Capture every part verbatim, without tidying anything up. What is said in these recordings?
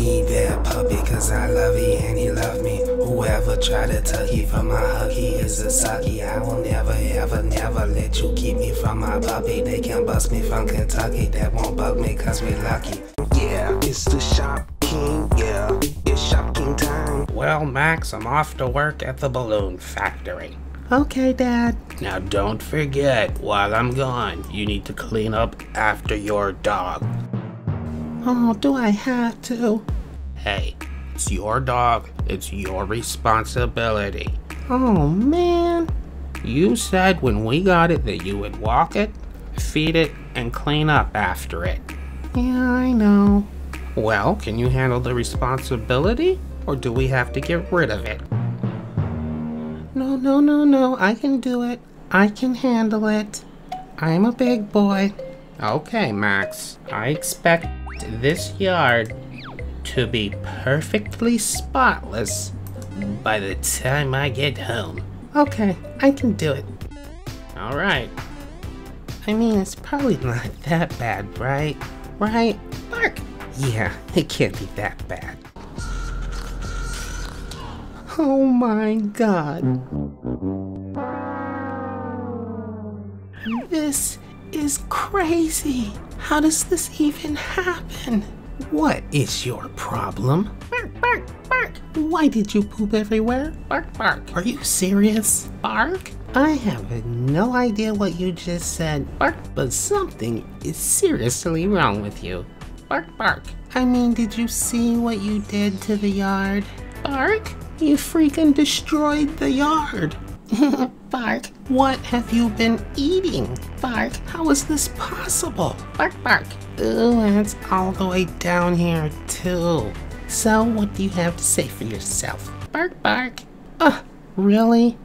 he that puppy, cause I love he and he love me. Whoever try to tuck you from my hug, he is a sucky. I will never, ever, never let you keep me from my puppy. They can bust me from Kentucky, that won't bug me cause we lucky. Yeah, it's the Shopking, yeah, it's Shopking time. Well, Max, I'm off to work at the balloon factory. Okay, Dad. Now don't forget, while I'm gone, you need to clean up after your dog. Oh, do I have to? Hey, it's your dog. It's your responsibility. Oh, man. You said when we got it that you would walk it, feed it, and clean up after it. Yeah, I know. Well, can you handle the responsibility, or do we have to get rid of it? No, no, no, no, I can do it. I can handle it. I'm a big boy. Okay, Max. I expect this yard to be perfectly spotless by the time I get home. Okay, I can do it. All right. I mean, it's probably not that bad, right? Right, Mark? Yeah, it can't be that bad. Oh my God. This is crazy. How does this even happen? What is your problem? Bark, bark, bark. Why did you poop everywhere? Bark, bark. Are you serious? Bark? I have no idea what you just said, bark, but something is seriously wrong with you. Bark, bark. I mean, did you see what you did to the yard? Bark? You freaking destroyed the yard. Bark, what have you been eating? Bark, how is this possible? Bark, bark. Ooh, and it's all the way down here too. So what do you have to say for yourself? Bark, bark. Ugh, really?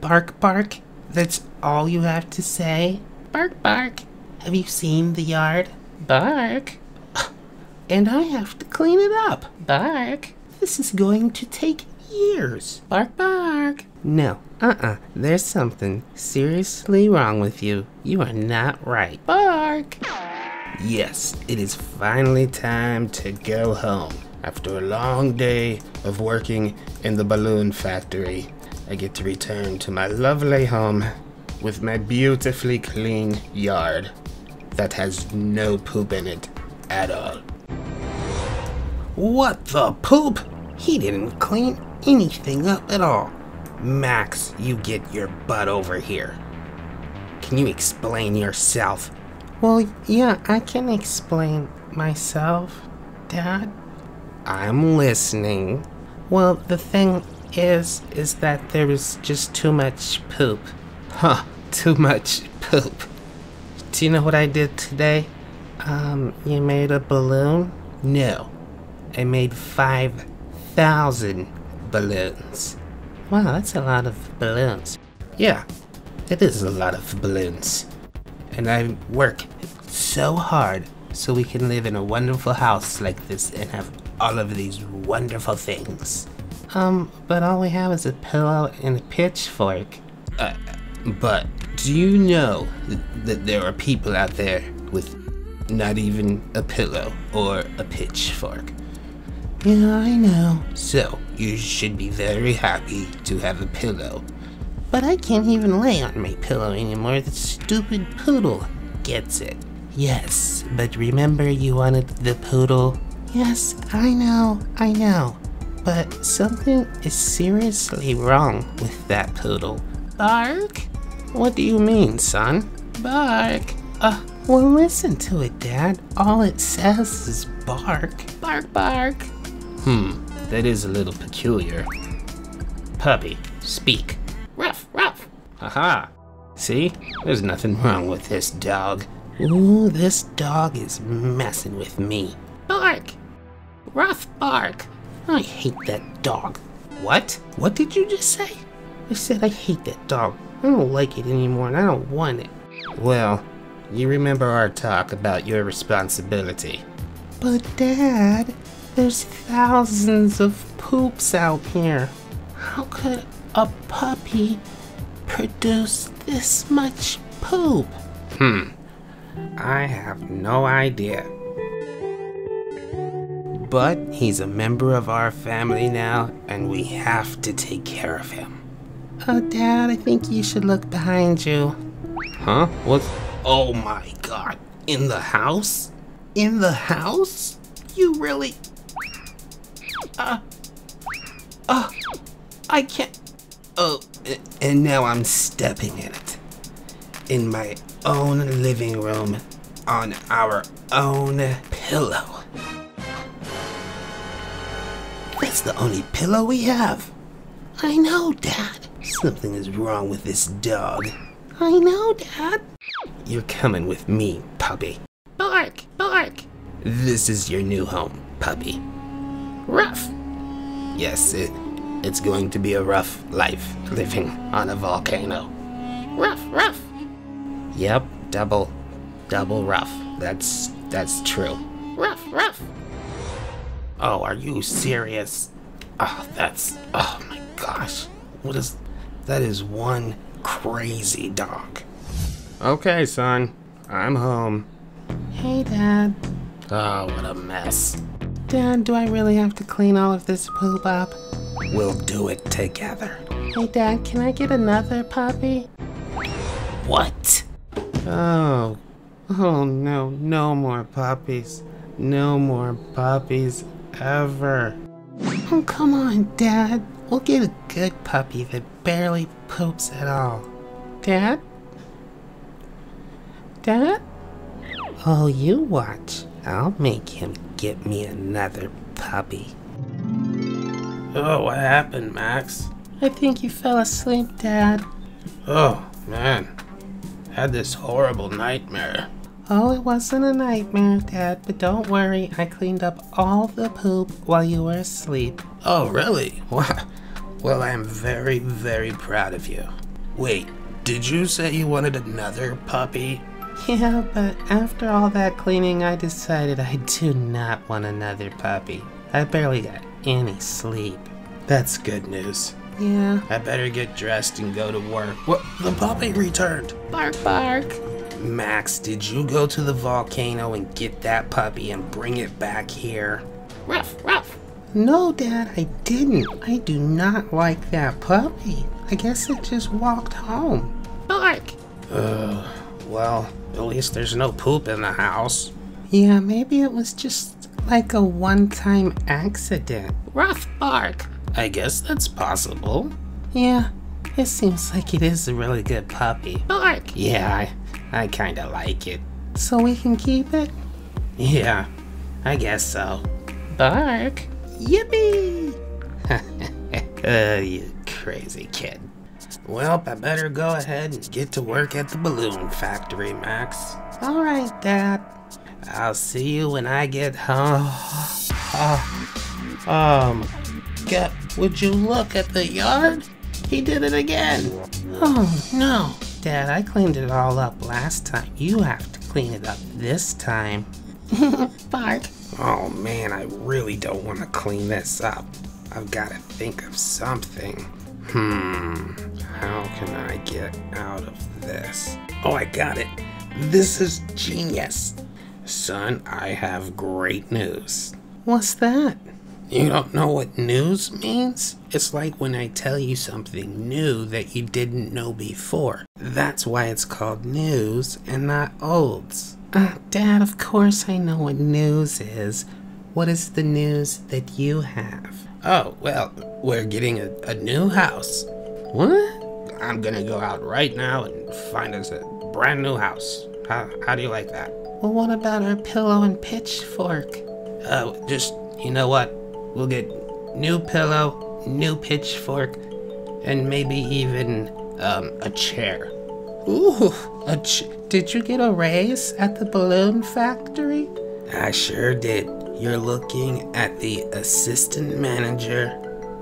Bark, bark? That's all you have to say? Bark, bark. Have you seen the yard? Bark. And I have to clean it up. Bark. This is going to take years. Bark, bark. No, uh-uh, there's something seriously wrong with you. You are not right. Bark. Yes, it is finally time to go home. After a long day of working in the balloon factory, I get to return to my lovely home with my beautifully clean yard that has no poop in it at all. What the poop? He didn't clean anything up at all. Max, you get your butt over here. Can you explain yourself? Well, yeah, I can explain myself, Dad. I'm listening. Well, the thing is, is that there was just too much poop. Huh, too much poop. Do you know what I did today? Um, you made a balloon? No, I made five thousand balloons. Wow, that's a lot of balloons. Yeah, it is a lot of balloons. And I work so hard so we can live in a wonderful house like this and have all of these wonderful things. Um, but all we have is a pillow and a pitchfork. Uh, but do you know that there are people out there with not even a pillow or a pitchfork? Yeah, I know. So, you should be very happy to have a pillow. But I can't even lay on my pillow anymore. The stupid poodle gets it. Yes, but remember you wanted the poodle? Yes, I know, I know. But something is seriously wrong with that poodle. Bark? What do you mean, son? Bark? Uh, well, listen to it, Dad. All it says is bark. Bark, bark. Hmm, that is a little peculiar. Puppy, speak. Ruff, ruff. Aha. See, there's nothing wrong with this dog. Ooh, this dog is messing with me. Bark. Ruff, bark. I hate that dog. What? What did you just say? I said I hate that dog. I don't like it anymore and I don't want it. Well, you remember our talk about your responsibility. But Dad, there's thousands of poops out here. How could a puppy produce this much poop? Hmm, I have no idea. But he's a member of our family now, and we have to take care of him. Oh, Dad, I think you should look behind you. Huh? What? Oh my God. In the house? In the house? You really... Uh... Uh... I can't... Oh, and now I'm stepping in it. In my own living room, on our own pillow. That's the only pillow we have. I know, Dad. Something is wrong with this dog. I know, Dad. You're coming with me, puppy. Bark, bark. This is your new home, puppy. Rough. Yes, it, it's going to be a rough life living on a volcano. Rough, rough. Yep, double, double rough. That's, that's true. Rough, rough. Oh, are you serious? Oh, that's, oh my gosh. What is, that is one crazy dog. Okay, son, I'm home. Hey, Dad. Oh, what a mess. Dad, do I really have to clean all of this poop up? We'll do it together. Hey, Dad, can I get another puppy? What? Oh, oh no, no more puppies. No more puppies ever. Oh, come on, Dad. We'll get a good puppy that barely poops at all. Dad? Dad? Oh, you watch. I'll make him get me another puppy. Oh, what happened, Max? I think you fell asleep, Dad. Oh, man. I had this horrible nightmare. Oh, it wasn't a nightmare, Dad, but don't worry. I cleaned up all the poop while you were asleep. Oh, really? Wow. Well, I'm very, very proud of you. Wait, did you say you wanted another puppy? Yeah, but after all that cleaning, I decided I do not want another puppy. I barely got any sleep. That's good news. Yeah. I better get dressed and go to work. What? The puppy returned. Bark, bark. Max, did you go to the volcano and get that puppy and bring it back here? Ruff, ruff. No, Dad, I didn't. I do not like that puppy. I guess it just walked home. Bark. Ugh. Well, at least there's no poop in the house. Yeah, maybe it was just like a one-time accident. Rough bark. I guess that's possible. Yeah, it seems like it is a really good puppy. Bark. Yeah, I, I kinda like it. So we can keep it? Yeah, I guess so. Bark. Yippee! Oh, you crazy kid. Well, I better go ahead and get to work at the balloon factory, Max. All right, Dad. I'll see you when I get home. Oh, um, God, would you look at the yard? He did it again. Oh, no. Dad, I cleaned it all up last time. You have to clean it up this time. Bark. Oh, man, I really don't want to clean this up. I've got to think of something. Hmm, how can I get out of this? Oh, I got it. This is genius. Son, I have great news. What's that? You don't know what news means? It's like when I tell you something new that you didn't know before. That's why it's called news and not olds. Uh, Dad, of course I know what news is. What is the news that you have? Oh, well, we're getting a, a new house. What? I'm gonna go out right now and find us a brand new house. How, how do you like that? Well, what about our pillow and pitchfork? Oh, uh, just, you know what? We'll get new pillow, new pitchfork, and maybe even um, a chair. Ooh, a ch did you get a raise at the balloon factory? I sure did. You're looking at the assistant manager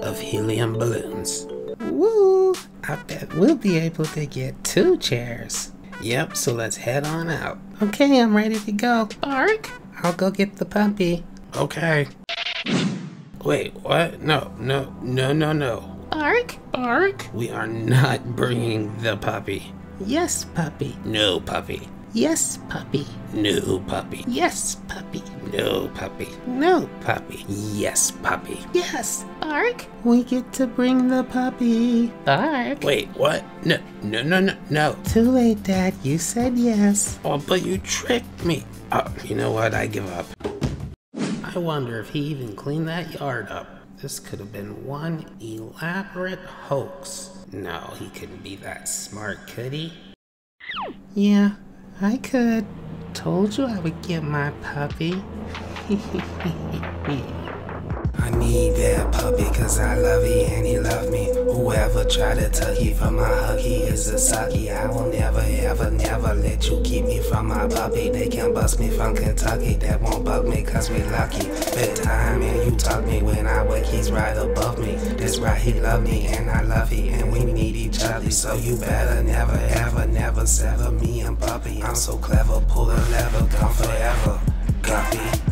of helium balloons. Woo! I bet we'll be able to get two chairs. Yep, so let's head on out. Okay, I'm ready to go. Bark! I'll go get the puppy. Okay. Wait, what? No, no, no, no, no. Bark! Bark! We are not bringing the puppy. Yes, puppy. No, puppy. Yes, puppy. No, puppy. Yes, puppy. No, puppy. No, puppy. Yes, puppy. Yes, Ark. We get to bring the puppy. Ark. Wait, what? No, no, no, no, no. Too late, Dad. You said yes. Oh, but you tricked me. Oh, you know what? I give up. I wonder if he even cleaned that yard up. This could have been one elaborate hoax. No, he couldn't be that smart, could he? Yeah, I could. Told you I would get my puppy. I need that puppy cause I love he and he love me. Whoever tried to tuck he from my hug, he is a sucky. I will never ever never let you keep me from my puppy. They can't bust me from Kentucky, that won't bug me cause we lucky. Bedtime and you tuck me, when I wake he's right above me. That's right, he love me and I love he and we need each other. So you better never ever never sever me and puppy. I'm so clever, pull a lever, gone forever. Guppy.